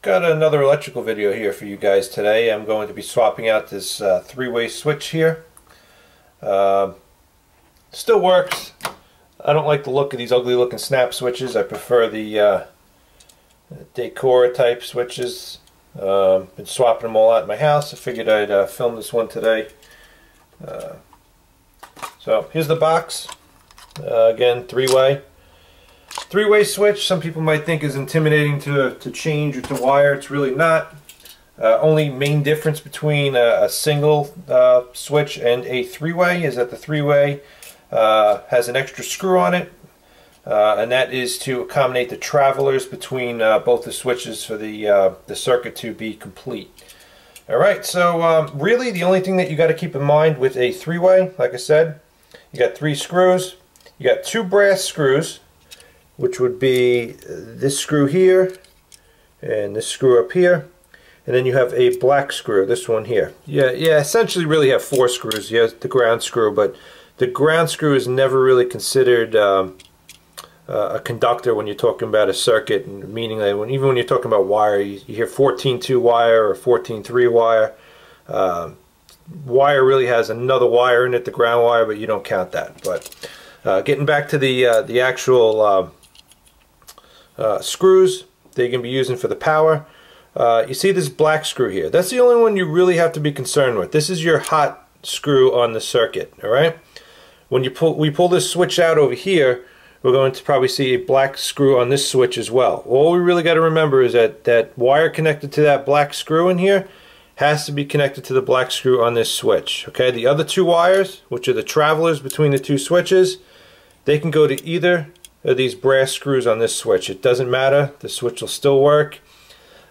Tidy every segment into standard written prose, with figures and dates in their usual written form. Got another electrical video here for you guys today. I'm going to be swapping out this three-way switch here. Still works. I don't like the look of these ugly looking snap switches. I prefer the Decor type switches. Been swapping them all out in my house. I figured I'd film this one today. So here's the box. Again, three-way. Three-way switch, some people might think is intimidating to change or to wire. It's really not. Only main difference between a single switch and a three-way is that the three-way has an extra screw on it, and that is to accommodate the travelers between both the switches for the circuit to be complete. Alright, so really the only thing that you got to keep in mind with a three-way, like I said, you got three screws, you got two brass screws, which would be this screw here and this screw up here, and then you have a black screw, this one here. Yeah, essentially really have four screws. You have the ground screw, but the ground screw is never really considered a conductor when you're talking about a circuit, and meaning that when, even when you're talking about wire, you hear 14-2 wire or 14-3 wire. Wire really has another wire in it, the ground wire, but you don't count that. But getting back to the actual screws that you're going to be using for the power. You see this black screw here. That's the only one you really have to be concerned with. This is your hot screw on the circuit. Alright? When we pull this switch out over here, we're going to probably see a black screw on this switch as well. All we really got to remember is that that wire connected to that black screw in here has to be connected to the black screw on this switch. Okay? The other two wires, which are the travelers between the two switches, they can go to either of these brass screws on this switch. It doesn't matter, the switch will still work.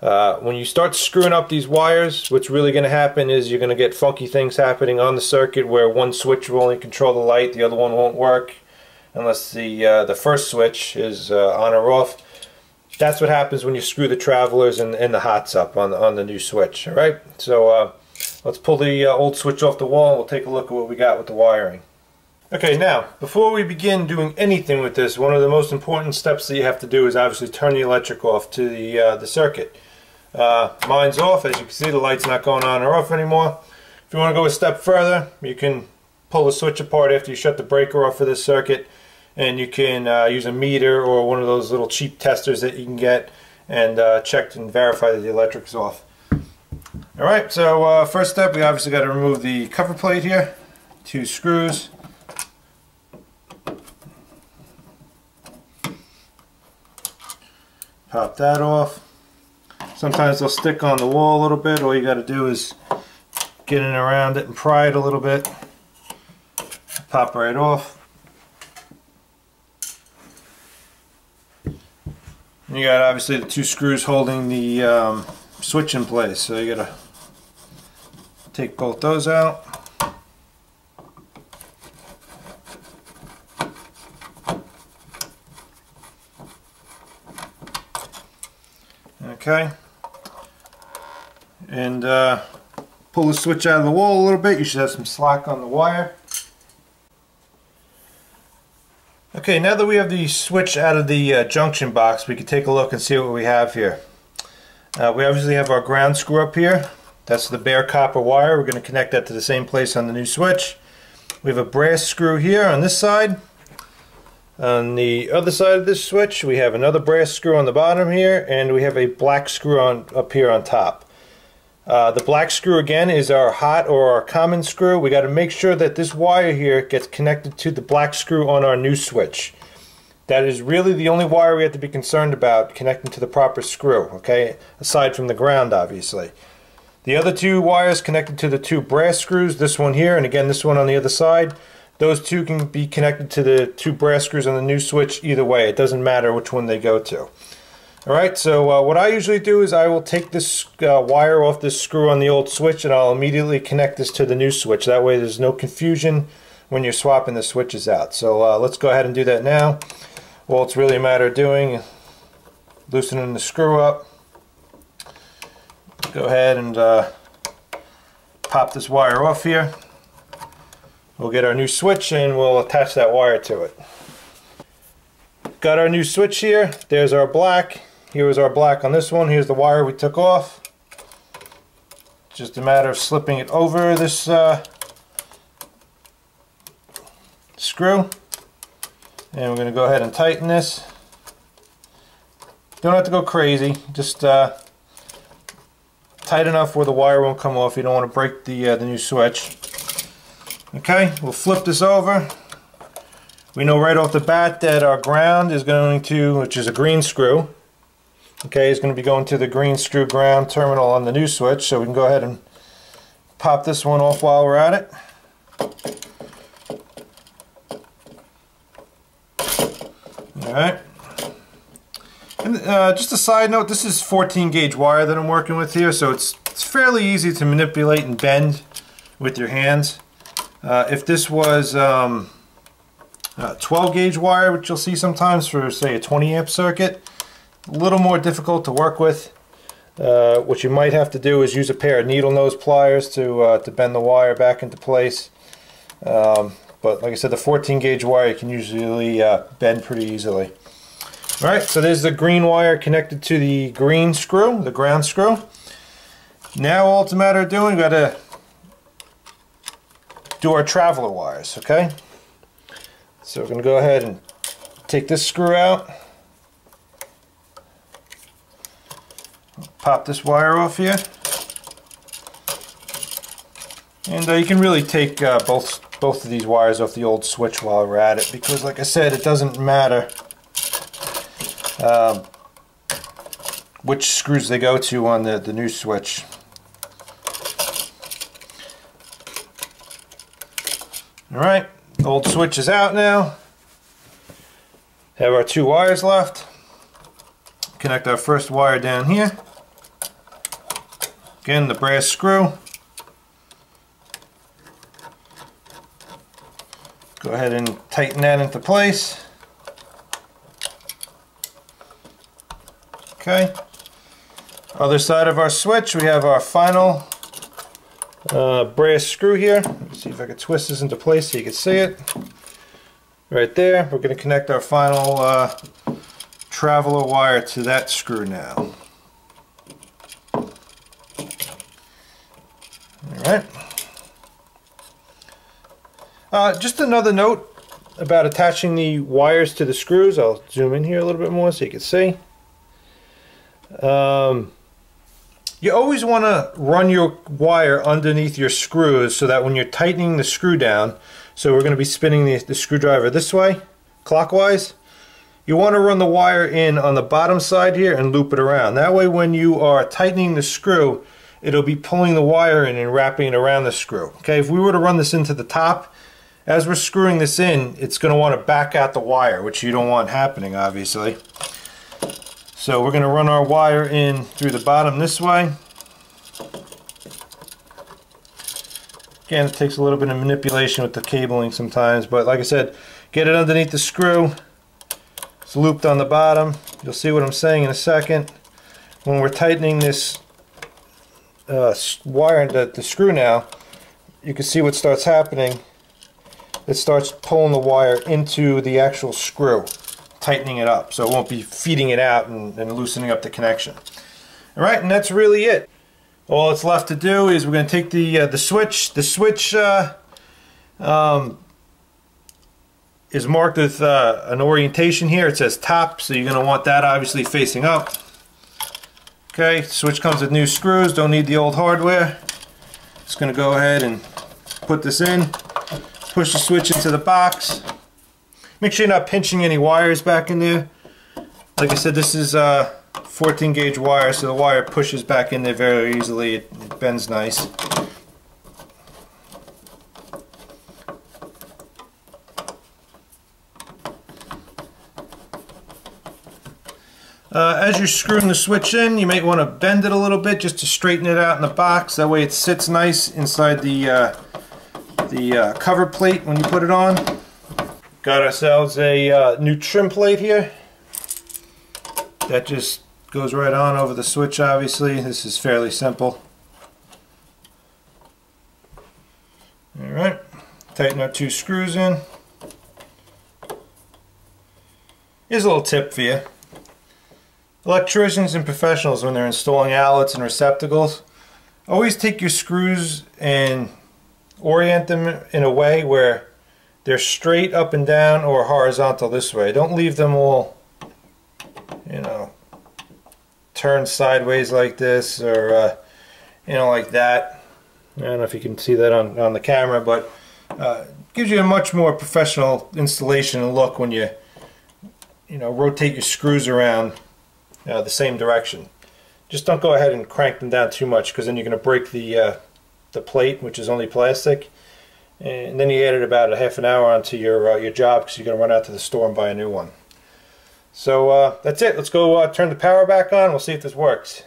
When you start screwing up these wires, what's really going to happen is you're going to get funky things happening on the circuit where one switch will only control the light, the other one won't work unless the first switch is on or off. That's what happens when you screw the travelers and the hots up on the new switch. Alright, so let's pull the old switch off the wall and we'll take a look at what we got with the wiring. Okay, now, before we begin doing anything with this, one of the most important steps that you have to do is obviously turn the electric off to the circuit. Mine's off. As you can see, the light's not going on or off anymore. If you want to go a step further, you can pull the switch apart after you shut the breaker off for this circuit, and you can use a meter or one of those little cheap testers that you can get and check and verify that the electric's off. Alright, so first step, we obviously got to remove the cover plate here. Two screws. Pop that off. Sometimes they'll stick on the wall a little bit. All you got to do is get in around it and pry it a little bit. Pop right off. And you got obviously the two screws holding the switch in place. So you got to take both those out. Okay, and pull the switch out of the wall a little bit. You should have some slack on the wire. Okay, now that we have the switch out of the junction box, we can take a look and see what we have here. We obviously have our ground screw up here. That's the bare copper wire. We're going to connect that to the same place on the new switch. We have a brass screw here on this side. On the other side of this switch, we have another brass screw on the bottom here, and we have a black screw on up here on top. The black screw again is our hot or our common screw. We got to make sure that this wire here gets connected to the black screw on our new switch. That is really the only wire we have to be concerned about connecting to the proper screw, okay? Aside from the ground, obviously. The other two wires connected to the two brass screws, this one here and again this one on the other side. Those two can be connected to the two brass screws on the new switch either way. It doesn't matter which one they go to. Alright, so what I usually do is I will take this wire off this screw on the old switch and I'll immediately connect this to the new switch. That way there's no confusion when you're swapping the switches out. So let's go ahead and do that now. All it's really a matter of doing is loosening the screw up. Go ahead and pop this wire off here. We'll get our new switch and we'll attach that wire to it. Got our new switch here. There's our black Here is our black on this one. Here's the wire we took off. Just a matter of slipping it over this screw. And we're going to go ahead and tighten this. Don't have to go crazy. Just tight enough where the wire won't come off. You don't want to break the new switch. Okay, we'll flip this over. We know right off the bat that our ground is going to, which is a green screw, okay, it's going to be going to the green screw ground terminal on the new switch, so we can go ahead and pop this one off while we're at it. Alright, and just a side note, this is 14 gauge wire that I'm working with here, so it's fairly easy to manipulate and bend with your hands. If this was 12 gauge wire, which you'll see sometimes for say a 20 amp circuit, a little more difficult to work with. What you might have to do is use a pair of needle nose pliers to bend the wire back into place. But like I said, the 14 gauge wire you can usually bend pretty easily. Alright, so there's the green wire connected to the green screw, the ground screw. Now all it's a matter of doing, we've got to do our traveler wires, okay? So we're going to go ahead and take this screw out. Pop this wire off here. And you can really take both of these wires off the old switch while we're at it, because like I said, it doesn't matter which screws they go to on the new switch. Alright, old switch is out now. Have our two wires left. Connect our first wire down here. Again, the brass screw. Go ahead and tighten that into place. Okay. Other side of our switch, we have our final brass screw here. Let me see if I can twist this into place so you can see it. Right there, we're going to connect our final traveler wire to that screw now. Alright. Just another note about attaching the wires to the screws. I'll zoom in here a little bit more so you can see. You always want to run your wire underneath your screws so that when you're tightening the screw down, so we're going to be spinning the screwdriver this way, clockwise. You want to run the wire in on the bottom side here and loop it around. That way when you are tightening the screw, it'll be pulling the wire in and wrapping it around the screw. Okay, if we were to run this into the top, as we're screwing this in, it's going to want to back out the wire, which you don't want happening, obviously. So we're going to run our wire in through the bottom this way. Again, it takes a little bit of manipulation with the cabling sometimes, but like I said, get it underneath the screw. It's looped on the bottom. You'll see what I'm saying in a second. When we're tightening this wire, the screw now, you can see what starts happening. It starts pulling the wire into the actual screw, tightening it up, so it won't be feeding it out and loosening up the connection. Alright, and that's really it. All that's left to do is we're going to take the switch. The switch is marked with an orientation here. It says top, so you're going to want that obviously facing up. Okay, switch comes with new screws, don't need the old hardware. Just going to go ahead and put this in. Push the switch into the box. Make sure you're not pinching any wires back in there. Like I said, this is 14 gauge wire, so the wire pushes back in there very easily. It bends nice. As you're screwing the switch in, you might want to bend it a little bit just to straighten it out in the box. That way it sits nice inside the cover plate when you put it on. Got ourselves a new trim plate here. That just goes right on over the switch, obviously. This is fairly simple. Alright, tighten our two screws in. Here's a little tip for you. Electricians and professionals, when they're installing outlets and receptacles, always take your screws and orient them in a way where they're straight up and down or horizontal this way. Don't leave them all, you know, turned sideways like this or, you know, like that. I don't know if you can see that on the camera, but it gives you a much more professional installation and look when you, rotate your screws around the same direction. Just don't go ahead and crank them down too much, because then you're going to break the plate, which is only plastic, and then you add it about a half an hour onto your job, because you're going to run out to the store and buy a new one. So that's it. Let's go turn the power back on. We'll see if this works.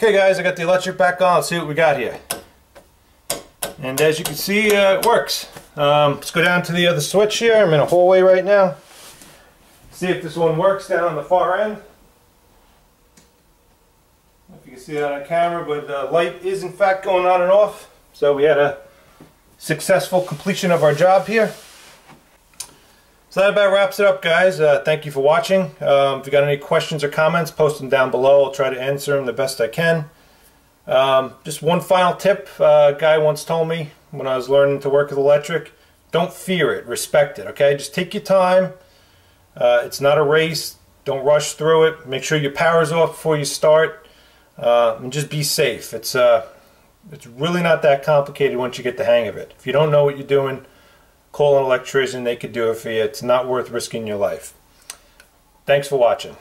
Okay, guys, I got the electric back on. Let's see what we got here. And as you can see, it works. Let's go down to the other switch here. I'm in a hallway right now. See if this one works down on the far end. If you can see that on camera, but the light is in fact going on and off. So we had a successful completion of our job here. So that about wraps it up, guys. Thank you for watching. If you got any questions or comments, post them down below. I'll try to answer them the best I can. Just one final tip. A guy once told me when I was learning to work with electric, don't fear it, respect it, okay? Just take your time. It's not a race. Don't rush through it. Make sure your power's off before you start. And just be safe. It's really not that complicated once you get the hang of it. If you don't know what you're doing, call an electrician. They could do it for you. It's not worth risking your life. Thanks for watching.